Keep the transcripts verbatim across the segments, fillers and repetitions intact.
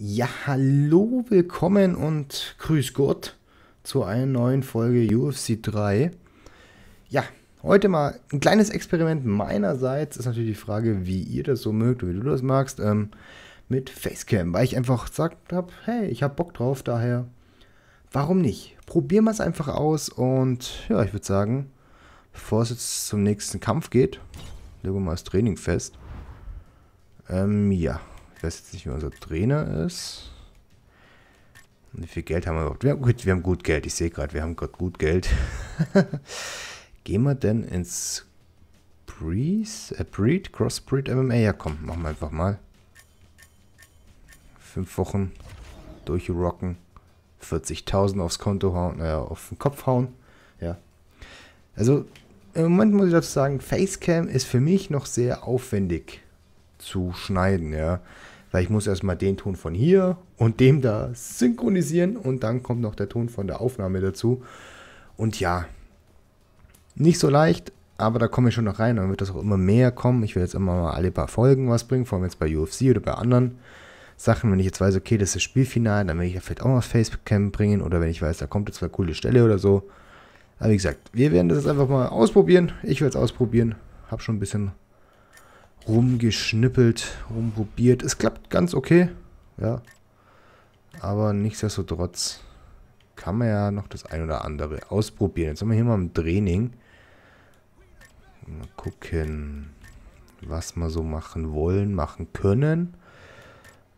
Ja, hallo, willkommen und grüß Gott zu einer neuen Folge U F C drei. Ja, heute mal ein kleines Experiment meinerseits. Ist natürlich die Frage, wie ihr das so mögt oder wie du das magst, ähm, mit Facecam, weil ich einfach gesagt habe, hey, ich habe Bock drauf, daher, warum nicht? Probieren wir es einfach aus und ja, ich würde sagen, bevor es jetzt zum nächsten Kampf geht, legen wir mal das Training fest. Ähm, ja. Ich weiß jetzt nicht, wer unser Trainer ist. Und wie viel Geld haben wir überhaupt? Wir haben gut, wir haben gut Geld. Ich sehe gerade, wir haben gerade gut Geld. Gehen wir denn ins Breeze, äh, Breed, Crossbreed M M A? Ja, komm, machen wir einfach mal. Fünf Wochen durchrocken. vierzigtausend aufs Konto hauen, naja, auf den Kopf hauen. Ja. Also, im Moment muss ich dazu sagen, Facecam ist für mich noch sehr aufwendig zu schneiden, ja, weil ich muss erstmal den Ton von hier und dem da synchronisieren und dann kommt noch der Ton von der Aufnahme dazu und ja, nicht so leicht, aber da komme ich schon noch rein, dann wird das auch immer mehr kommen. Ich will jetzt immer mal alle paar Folgen was bringen, vor allem jetzt bei U F C oder bei anderen Sachen, wenn ich jetzt weiß, okay, das ist das Spielfinale, dann will ich da vielleicht auch mal Facecam bringen oder wenn ich weiß, da kommt jetzt eine coole Stelle oder so, aber wie gesagt, wir werden das jetzt einfach mal ausprobieren, ich will es ausprobieren, habe schon ein bisschen rumgeschnippelt, rumprobiert. Es klappt ganz okay, ja. Aber nichtsdestotrotz kann man ja noch das ein oder andere ausprobieren. Jetzt sind wir hier mal im Training. Mal gucken, was wir so machen wollen, machen können.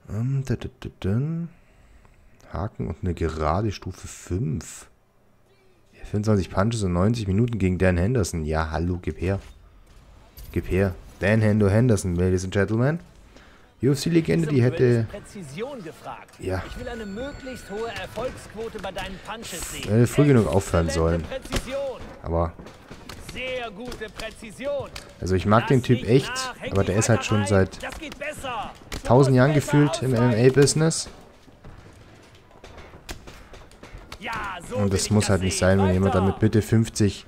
Haken und eine gerade Stufe fünf. fünfundzwanzig Punches und neunzig Minuten gegen Dan Henderson. Ja, hallo, gib her. Gib her. Dan Hendo Henderson, Ladies and Gentlemen. U F C-Legende, die hätte... Ja. Ich will eine möglichst hohe Erfolgsquote bei deinen Punches sehen. Hätte früh genug aufhören sollen. Aber... Sehr gute Präzision. Also ich mag den Typ echt, aber der ist halt schon seit tausend Jahren gefühlt im M M A-Business. Und das muss halt nicht sein, wenn jemand damit bitte fünfzig...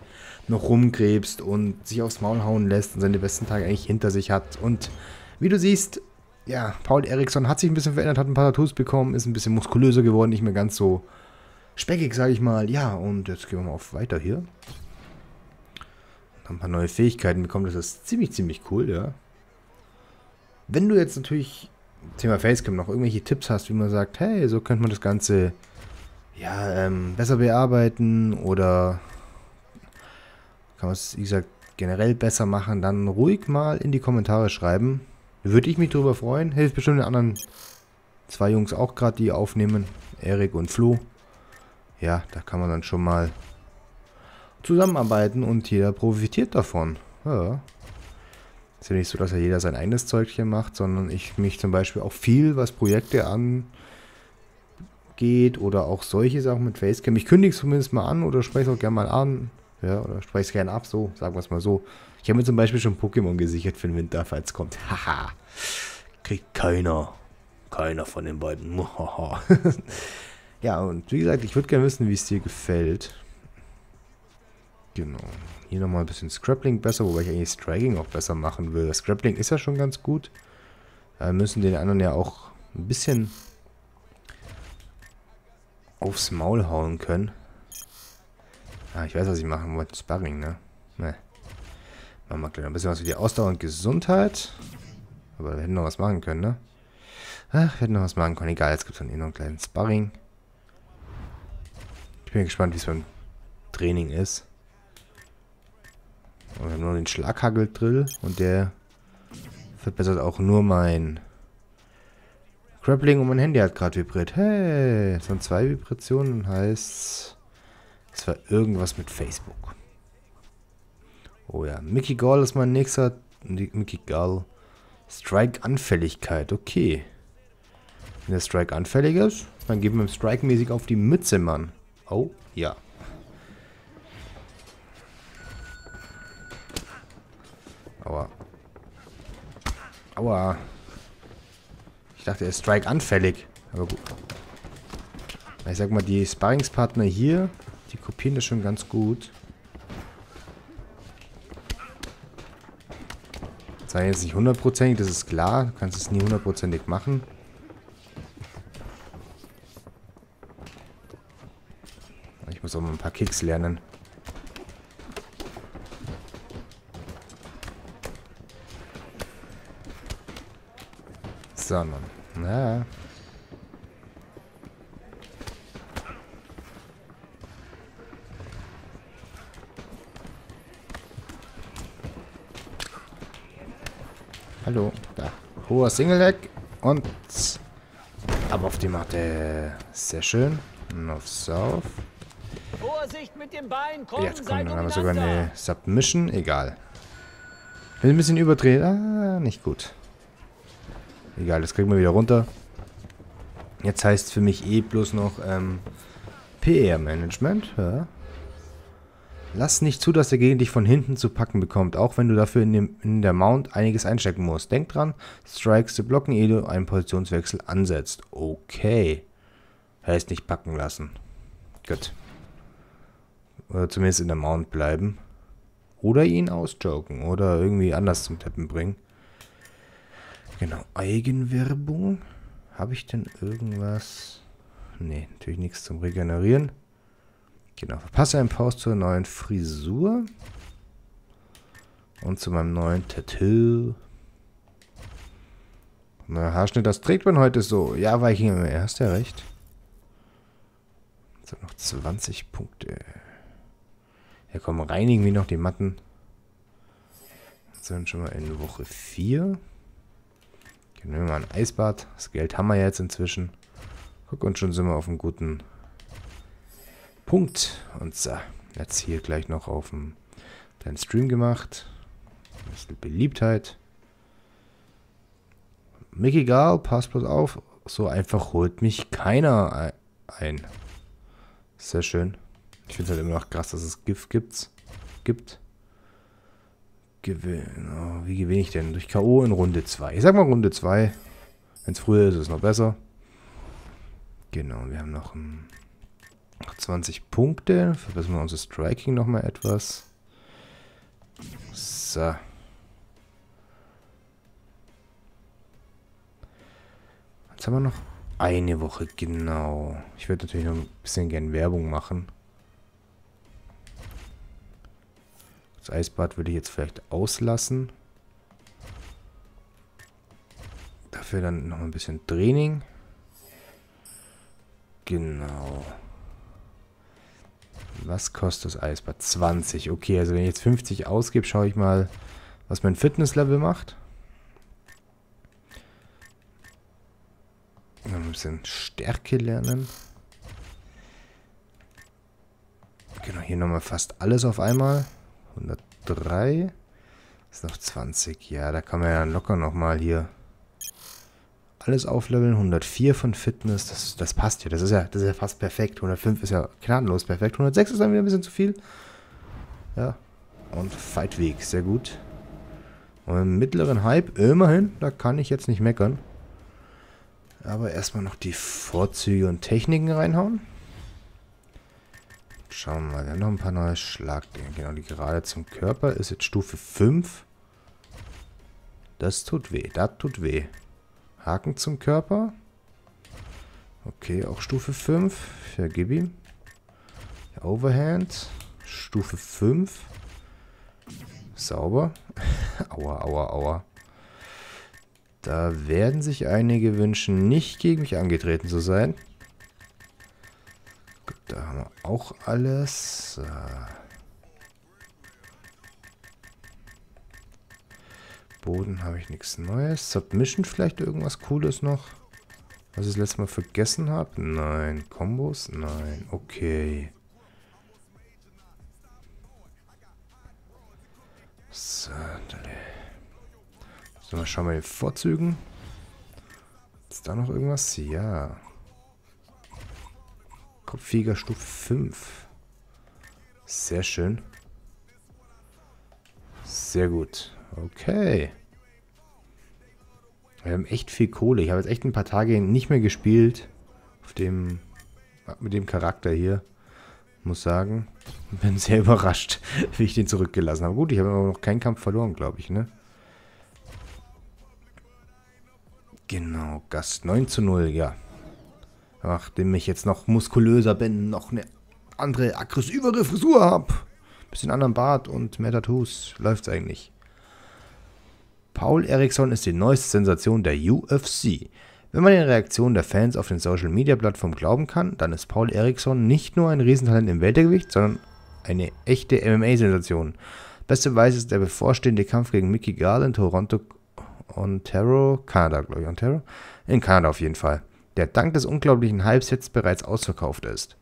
noch rumgräbst und sich aufs Maul hauen lässt und seine besten Tage eigentlich hinter sich hat. Und wie du siehst, ja, Paul Eriksson hat sich ein bisschen verändert, hat ein paar Tattoos bekommen, ist ein bisschen muskulöser geworden, nicht mehr ganz so speckig, sage ich mal. Ja, und jetzt gehen wir mal auf weiter hier. Und haben ein paar neue Fähigkeiten bekommen, das ist ziemlich, ziemlich cool, ja. Wenn du jetzt natürlich, Thema Facecam, noch irgendwelche Tipps hast, wie man sagt, hey, so könnte man das Ganze, ja, ähm, besser bearbeiten oder... Kann man es, wie gesagt, generell besser machen, dann ruhig mal in die Kommentare schreiben. Würde ich mich drüber freuen. Hilft bestimmt den anderen zwei Jungs auch gerade, die aufnehmen. Erik und Flo. Ja, da kann man dann schon mal zusammenarbeiten und jeder profitiert davon. Ja. Ist ja nicht so, dass ja jeder sein eigenes Zeugchen macht, sondern ich mich zum Beispiel auch viel, was Projekte angeht oder auch solche Sachen mit Facecam. Ich kündige es zumindest mal an oder spreche es auch gerne mal an. Ja, oder spreche es gerne ab, so, sagen wir es mal so. Ich habe mir zum Beispiel schon Pokémon gesichert für den Winter, falls es kommt. Haha. Kriegt keiner. Keiner von den beiden. Ja, und wie gesagt, ich würde gerne wissen, wie es dir gefällt. Genau. Hier nochmal ein bisschen Scrappling besser, wobei ich eigentlich Striking auch besser machen will. Das Scrappling ist ja schon ganz gut. Wir müssen den anderen ja auch ein bisschen aufs Maul hauen können. Ah, ich weiß, was ich machen wollte. Sparring, ne? Ne. Machen wir gleich ein bisschen was für die Ausdauer und Gesundheit. Aber wir hätten noch was machen können, ne? Ach, wir hätten noch was machen können. Egal, jetzt gibt es von eh noch einen kleinen Sparring. Ich bin gespannt, wie es beim Training ist. Und wir haben nur den Schlaghagel-Drill. Und der verbessert auch nur mein Grappling. Und mein Handy hat gerade vibriert. Hey, das sind zwei Vibrationen. Heißt... Es war irgendwas mit Facebook. Oh ja, Mickey Gall ist mein nächster. Mickey Gall. Strike-Anfälligkeit, okay. Wenn der Strike anfällig ist, dann geben wir ihm Strike-mäßig auf die Mütze, Mann. Oh, ja. Aua. Aua. Ich dachte, er ist Strike-anfällig. Aber gut. Ich sag mal, die Sparringspartner hier... Die kopieren das schon ganz gut. Sei jetzt nicht hundertprozentig, das ist klar. Du kannst es nie hundertprozentig machen. Ich muss auch mal ein paar Kicks lernen. So, Mann. Na. Hallo. Da. Hoher Single-Leg. Und ab auf die Matte. Sehr schön. Und aufs Sauf. Vorsicht mit dem Bein. Komm, jetzt kommt dann aber sogar eine Submission. Egal. Will ein bisschen überdrehen. Ah, nicht gut. Egal, das kriegen wir wieder runter. Jetzt heißt für mich eh bloß noch ähm, P R-Management. Ja. Lass nicht zu, dass der Gegner dich von hinten zu packen bekommt, auch wenn du dafür in, dem, in der Mount einiges einstecken musst. Denk dran, Strikes zu blocken, ehe du einen Positionswechsel ansetzt. Okay. Heißt nicht packen lassen. Gut. Oder zumindest in der Mount bleiben. Oder ihn ausjoken. Oder irgendwie anders zum Tappen bringen. Genau. Eigenwerbung. Habe ich denn irgendwas? Ne, natürlich nichts zum Regenerieren. Genau. Verpasse einen Post zur neuen Frisur. Und zu meinem neuen Tattoo. Na, Haarschnitt, das trägt man heute so. Ja, war ich immer. Er hast ja recht. Jetzt noch zwanzig Punkte. Ja, komm, reinigen wir noch die Matten. Jetzt sind wir schon mal in Woche vier. Dann nehmen wir mal ein Eisbad. Das Geld haben wir jetzt inzwischen. Guck, und schon sind wir auf einem guten Punkt. Und so, jetzt hier gleich noch auf dem kleinen Stream gemacht. Ein bisschen Beliebtheit. Mickey Gall, pass bloß auf. So einfach holt mich keiner ein. Sehr schön. Ich finde es halt immer noch krass, dass es Gift gibt's. gibt. Gewinn. Oh, wie gewinne ich denn? Durch K O in Runde zwei. Ich sag mal Runde zwei. Wenn es früher ist, ist es noch besser. Genau, wir haben noch, um, noch zwanzig Punkte. Verbessern wir unser Striking nochmal etwas. So. Jetzt haben wir noch eine Woche, genau. Ich würde natürlich noch ein bisschen gern Werbung machen. Das Eisbad würde ich jetzt vielleicht auslassen. Dafür dann noch ein bisschen Training. Genau. Was kostet das Eisbad? zwanzig. Okay, also wenn ich jetzt fünfzig ausgebe, schaue ich mal, was mein Fitnesslevel macht. Noch ein bisschen Stärke lernen. Genau, hier nochmal fast alles auf einmal. hundertdrei. Ist noch zwanzig. Ja, da kann man ja dann locker nochmal hier alles aufleveln. hundertvier von Fitness. Das, das passt ja. Das ist ja, das ist ja fast perfekt. hundertfünf ist ja gnadenlos perfekt. hundertsechs ist dann wieder ein bisschen zu viel. Ja. Und Fightweg. Sehr gut. Und im mittleren Hype. Immerhin. Da kann ich jetzt nicht meckern. Aber erstmal noch die Vorzüge und Techniken reinhauen. Schauen wir mal, wir haben noch ein paar neue Schlagdinge. Genau, die Gerade zum Körper ist jetzt Stufe fünf. Das tut weh, das tut weh. Haken zum Körper. Okay, auch Stufe fünf. Ja, gib ihm. Overhand. Stufe fünf. Sauber. Aua, aua, aua. Da werden sich einige wünschen, nicht gegen mich angetreten zu sein. Da haben wir auch alles. So. Boden habe ich nichts Neues. Submission vielleicht irgendwas Cooles noch? Was ich das letzte Mal vergessen habe? Nein. Kombos? Nein. Okay. So, so, mal schauen wir den Vorzügen. Ist da noch irgendwas? Ja. Kopfjäger Stufe fünf. Sehr schön. Sehr gut. Okay. Wir haben echt viel Kohle. Ich habe jetzt echt ein paar Tage nicht mehr gespielt. Auf dem, mit dem Charakter hier. Muss sagen, bin sehr überrascht, wie ich den zurückgelassen habe. Gut, ich habe aber noch keinen Kampf verloren, glaube ich, ne? Genau, Gast neun zu null, ja. Nachdem ich jetzt noch muskulöser bin, noch eine andere aggressivere Frisur habe, bisschen anderen Bart und mehr Tattoos, läuft's eigentlich. Paul Eriksson ist die neueste Sensation der U F C. Wenn man den Reaktionen der Fans auf den Social-Media-Plattformen glauben kann, dann ist Paul Eriksson nicht nur ein Riesentalent im Weltergewicht, sondern eine echte M M A-Sensation. Beste Beweis ist der bevorstehende Kampf gegen Mickey Gall in Toronto, Ontario, Kanada, glaube ich, Ontario? In Kanada auf jeden Fall, der dank des unglaublichen Hypes jetzt bereits ausverkauft ist.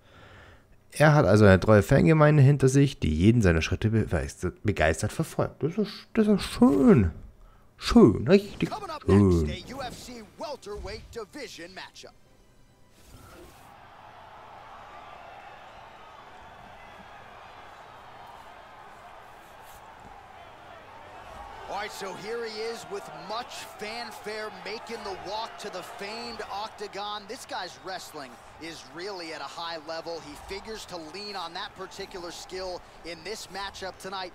Er hat also eine treue Fangemeinde hinter sich, die jeden seiner Schritte begeistert, begeistert verfolgt. Das ist, das ist schön. Schön, richtig schön. All right, so here he is with much fanfare making the walk to the famed octagon. This guy's wrestling is really at a high level. He figures to lean on that particular skill in this matchup tonight.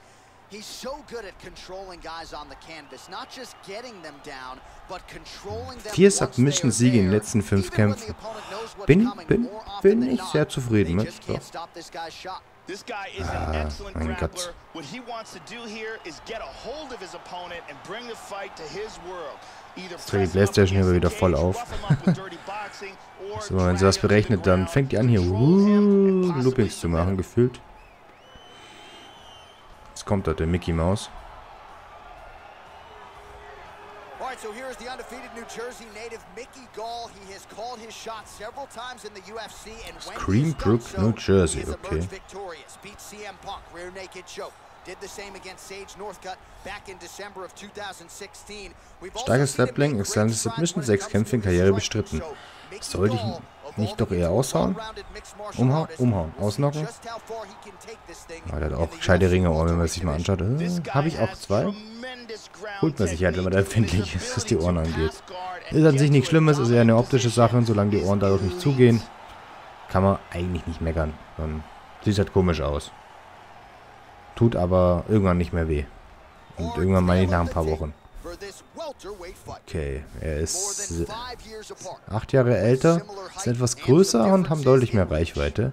He's so good at controlling guys on the canvas, not just getting them down, but controlling them. Vier Submission-Siege in den letzten fünf Kämpfen. Bin, bin, bin ich sehr zufrieden mit. So. This guy is an excellent grappler. What he wants to do here is get a hold of his opponent and bring the fight to his world. Die Playstation hier wieder voll auf. So, wenn sie das berechnet, dann fängt die an hier uh, Loopings zu machen, gefühlt. Jetzt kommt da der Mickey Mouse. So here's the undefeated New Jersey native Mickey Gall. He has called his shot several times in the U F C and when Greenbrook, New Jersey, okay. Victorious, beat C M Punk, rear naked choke. Did the same against Sage Northcutt back in December of twenty sixteen. Starkes Grappling, exzellentes Submission, sechs Kämpfe in Karriere bestritten. Sollte ich nicht doch eher aushauen? Umhauen, umhauen, ausnocken? Aber der hat auch gescheite Ringe, wenn man sich mal anschaut. Äh, Habe ich auch zwei? Holt man sich halt, wenn man da empfindlich ist, was die Ohren angeht. Ist an sich nichts Schlimmes, ist eher eine optische Sache und solange die Ohren dadurch nicht zugehen, kann man eigentlich nicht meckern. Dann sieht halt komisch aus. Tut aber irgendwann nicht mehr weh. Und irgendwann meine ich nach ein paar Wochen. Okay, er ist acht Jahre älter, ist etwas größer und haben deutlich mehr Reichweite.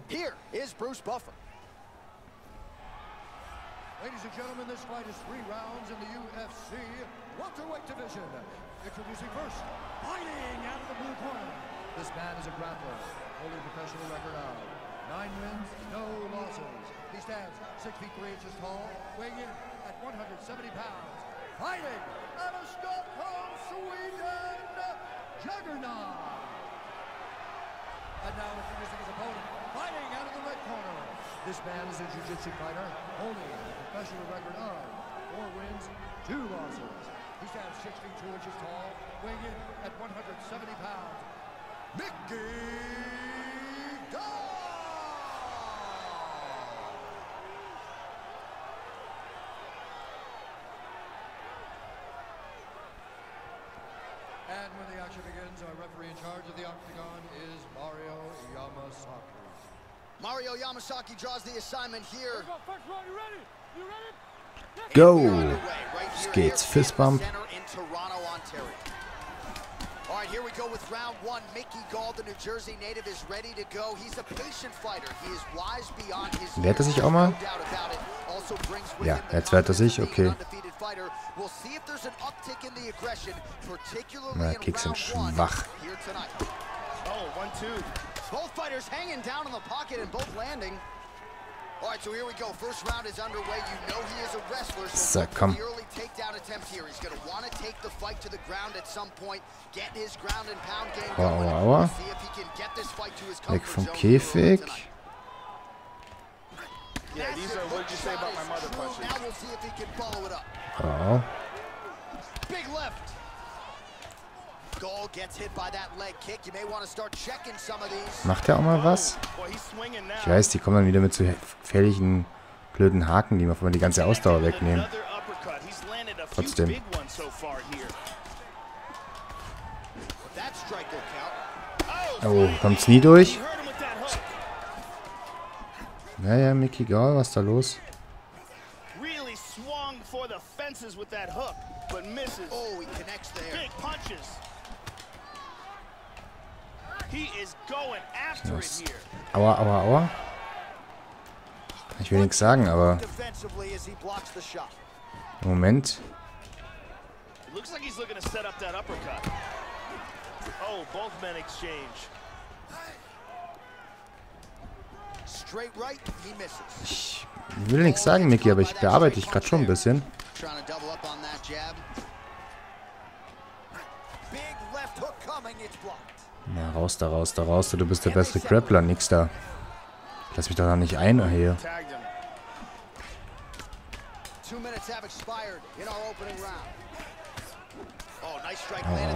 And when the action begins, our referee in charge of the octagon is Mario Yamasaki. Mario Yamasaki draws the assignment here. Go! Skates fist bump. All right, here we go with round one. Mickey Gall, the New Jersey native, is ready to go. He's a patient fighter. He is wise beyond his. Wehrt er sich auch mal? Ja, jetzt wehrt er sich, okay. Na, Kicks sind schwach. So, komm. Aua, aua, aua. Weg vom Käfig. Oh. Macht er auch mal was? Ich weiß, die kommen dann wieder mit so gefährlichen, blöden Haken, die man von die ganze Ausdauer wegnehmen. Trotzdem. Oh, kommt's nie durch? Naja, Mickey Gall, was ist da los? Aua, aua, aua. Ich will nichts sagen, aber im Moment. Ich will nichts sagen, Mickey, aber ich bearbeite dich gerade schon ein bisschen. Na, raus da, raus da, raus da. Du bist der beste Grappler, nix da. Lass mich doch da nicht ein, hier.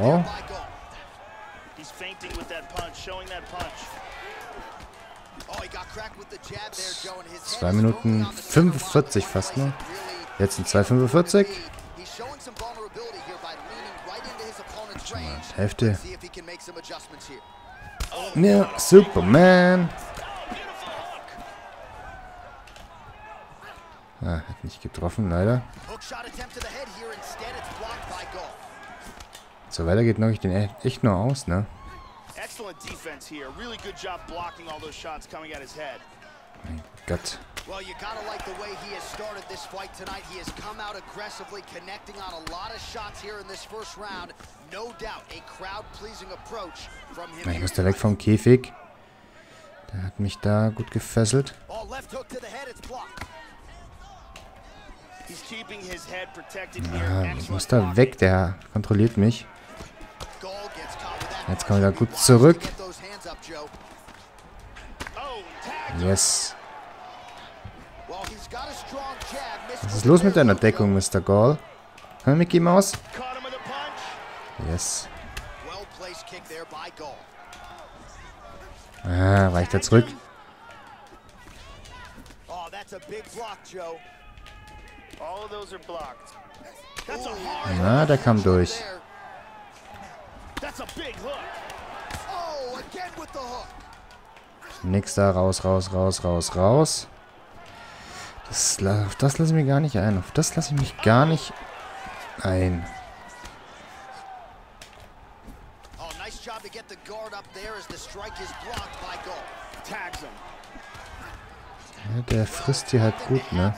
Oh. zwei Minuten fünfundvierzig fast nur. Jetzt sind zwei Minuten fünfundvierzig. Hälfte. Ja, Superman. Ah, hat nicht getroffen, leider. So weiter geht noch ich den echt nur aus, ne? Mein Gott. Well, you gotta like the way he has started this fight tonight. He has come out aggressively, connecting on a lot of shots here in this first round. No doubt, a crowd-pleasing approach from him. Ich muss direkt vom Käfig. Der hat mich da gut gefesselt. Ja, ich muss da weg, der kontrolliert mich. Jetzt kommen wir da gut zurück. Yes. Was ist los mit deiner Deckung, Mister Gall? Hä, Mickey Maus? Yes. Ah, reicht er zurück. Na, der kam durch. Nix da, raus, raus, raus, raus, raus. Das, auf das lasse ich mir gar nicht ein. Auf das lasse ich mich gar nicht ein. Ja, der frisst hier halt gut, ne?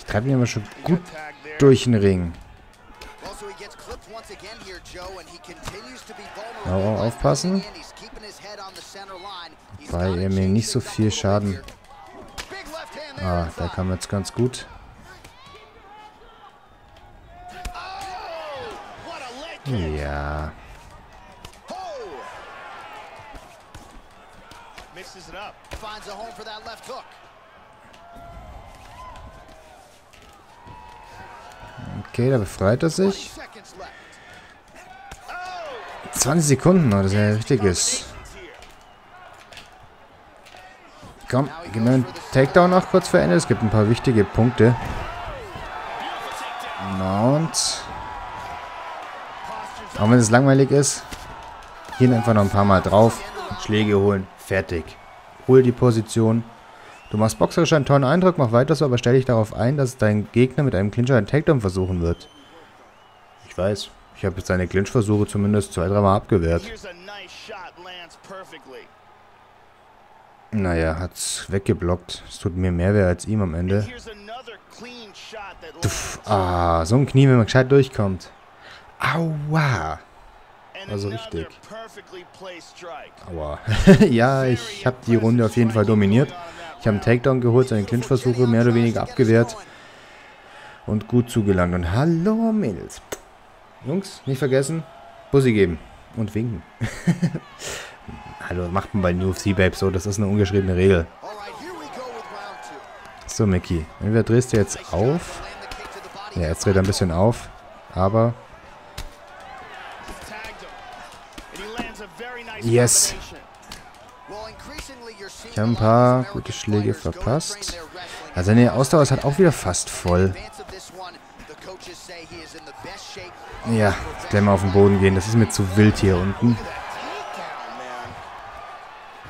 Ich treibe ihn aber schon gut durch den Ring. Oh, aufpassen. Weil er mir nicht so viel Schaden. Ah, da kam jetzt ganz gut. Ja. Okay, da befreit er sich. zwanzig Sekunden, das ist ja richtiges. Komm, genau einen Takedown noch kurz vor Ende. Es gibt ein paar wichtige Punkte. Mount. Auch wenn es langweilig ist. Gehen einfach noch ein paar Mal drauf. Schläge holen. Fertig. Hol die Position. Du machst boxerisch einen tollen Eindruck, mach weiter so, aber stell dich darauf ein, dass dein Gegner mit einem Clincher einen Takedown versuchen wird. Ich weiß, ich habe jetzt seine Clinch-Versuche zumindest zwei, dreimal abgewehrt. Naja, hat's weggeblockt. Es tut mir mehr weh als ihm am Ende. Tuff, ah, so ein Knie, wenn man gescheit durchkommt. Aua! Also richtig. Aua. Ja, ich habe die Runde auf jeden Fall dominiert. Ich habe einen Takedown geholt, seine Clinch-Versuche mehr oder weniger abgewehrt und gut zugelangt. Und hallo Mädels. Jungs, nicht vergessen, Bussi geben und winken. Hallo, macht man bei U F C Babes so, das ist eine ungeschriebene Regel. So, Mickey, entweder drehst du jetzt auf. Ja, jetzt dreht er ein bisschen auf, aber... Yes! Ich habe ein paar gute Schläge verpasst. Also seine Ausdauer ist halt auch wieder fast voll. Ja, gleich mal auf den Boden gehen. Das ist mir zu wild hier unten.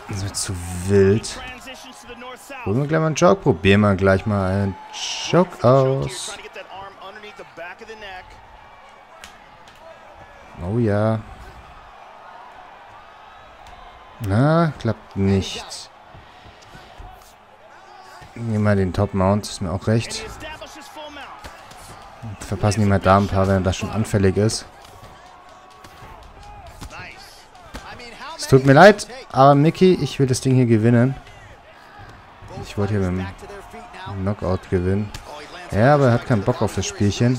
Das ist mir zu wild. Probieren wir gleich mal einen Joke. Probieren wir gleich mal einen Joke aus. Oh ja. Na, klappt nicht. Nehmen wir den Top-Mount, ist mir auch recht. Verpassen die mal da ein paar, wenn das schon anfällig ist. Es tut mir leid, aber Mickey, ich will das Ding hier gewinnen. Ich wollte hier mit dem Knockout gewinnen. Ja, aber er hat keinen Bock auf das Spielchen.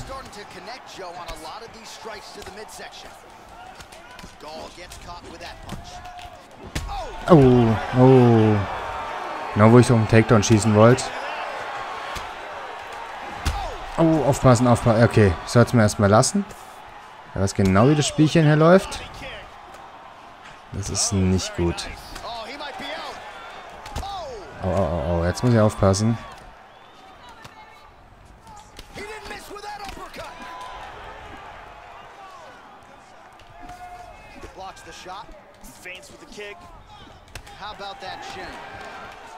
Oh, oh. Genau, wo ich so einen Takedown schießen wollte. Oh, aufpassen, aufpassen. Okay, ich soll es mir erstmal lassen. Ich weiß genau, wie das Spielchen hier läuft. Das ist nicht gut. Oh, oh, oh, jetzt muss ich aufpassen.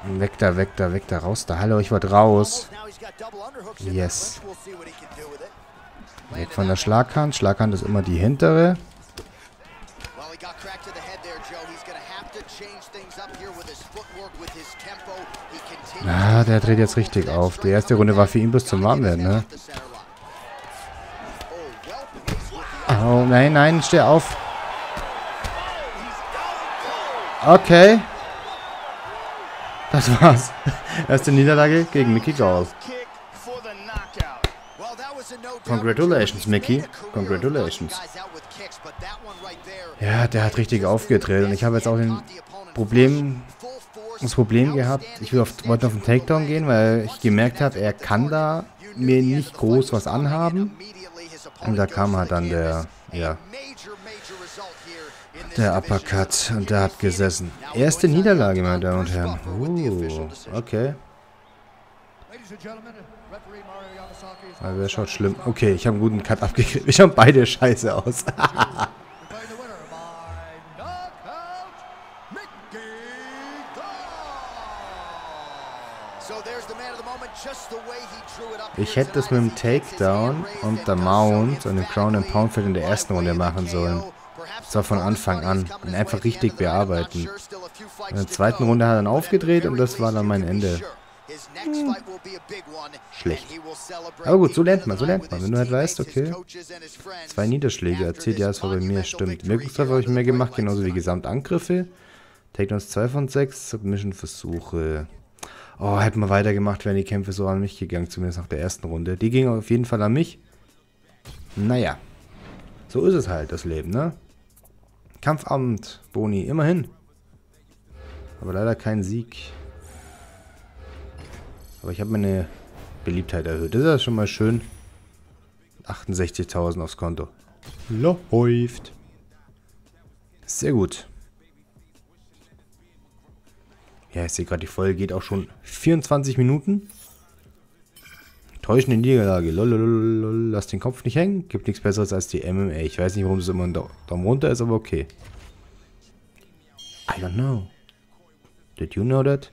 Weg da, weg da, weg da, raus da. Hallo, ich wollte raus. Yes. Weg von der Schlaghand. Schlaghand ist immer die hintere. Ah, der dreht jetzt richtig auf. Die erste Runde war für ihn bloß zum Warmwerden, ne? Oh, nein, nein, steh auf. Okay. Das war's. Erste Niederlage gegen Mickey Gall. Congratulations, Mickey. Congratulations. Ja, der hat richtig aufgedreht. Und ich habe jetzt auch den Problem, das Problem gehabt. Ich will auf, wollte auf den Takedown gehen, weil ich gemerkt habe, er kann da mir nicht groß was anhaben. Und da kam halt dann der, ja, der Uppercut und der hat gesessen. Erste Niederlage, meine Damen und Herren. Uh, okay. Aber wer schaut schlimm? Okay, ich habe einen guten Cut abgekriegt. Ich habe beide scheiße aus. Ich hätte das mit dem Takedown und der Mount und dem Crown and Pound in der ersten Runde machen sollen. Das war von Anfang an. Und einfach richtig bearbeiten. In der zweiten Runde hat er dann aufgedreht und das war dann mein Ende. Hm. Schlecht. Aber gut, so lernt man, so lernt man. Wenn du halt weißt, okay, zwei Niederschläge erzählt, ja, das war bei mir, stimmt. Wirkungstreffer habe ich mehr gemacht, genauso wie Gesamtangriffe. Takedowns zwei von sechs, Submission-Versuche. Oh, hätten wir weitergemacht, wären die Kämpfe so an mich gegangen, zumindest nach der ersten Runde. Die gingen auf jeden Fall an mich. Naja, so ist es halt, das Leben, ne? Kampfabend, Boni, immerhin. Aber leider kein Sieg. Aber ich habe meine Beliebtheit erhöht. Das ist ja schon mal schön. achtundsechzigtausend aufs Konto. Läuft. Sehr gut. Ja, ich sehe gerade, die Folge geht auch schon vierundzwanzig Minuten. Täuschende Niederlage. Lolololol. Lass den Kopf nicht hängen. Gibt nichts Besseres als die M M A. Ich weiß nicht, warum es immer ein Daumen runter ist, aber okay. I don't know. Did you know that?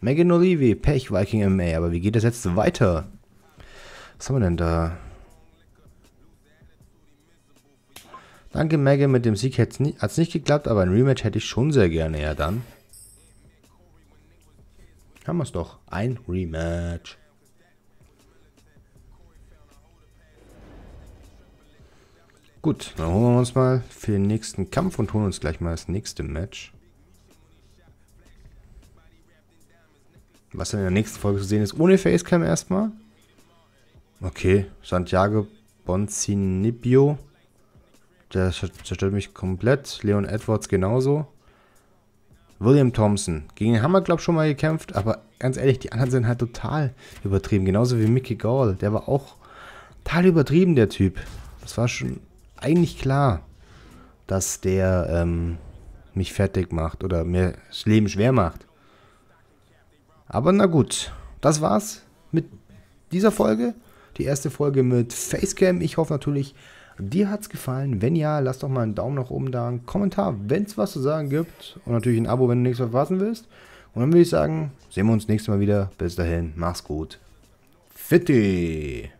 Megan Olivi. Pech, Viking M M A. Aber wie geht das jetzt weiter? Was haben wir denn da? Danke, Megan. Mit dem Sieg hat es nicht, hat's nicht geklappt, aber ein Rematch hätte ich schon sehr gerne. Ja, dann. Haben wir es doch. Ein Rematch. Gut, dann holen wir uns mal für den nächsten Kampf und holen uns gleich mal das nächste Match. Was in der nächsten Folge zu sehen ist, ohne Facecam erstmal. Okay, Santiago Bonzinibio. Der zerstört mich komplett. Leon Edwards genauso. William Thompson. Gegen den haben wir, glaube ich, schon mal gekämpft, aber ganz ehrlich, die anderen sind halt total übertrieben. Genauso wie Mickey Gall. Der war auch total übertrieben, der Typ. Das war schon eigentlich klar, dass der ähm, mich fertig macht oder mir das Leben schwer macht. Aber na gut, das war's mit dieser Folge. Die erste Folge mit Facecam. Ich hoffe natürlich, dir hat's gefallen. Wenn ja, lass doch mal einen Daumen nach oben da, einen Kommentar, wenn es was zu sagen gibt. Und natürlich ein Abo, wenn du nichts verpassen willst. Und dann würde ich sagen, sehen wir uns nächstes Mal wieder. Bis dahin, mach's gut. Fitti!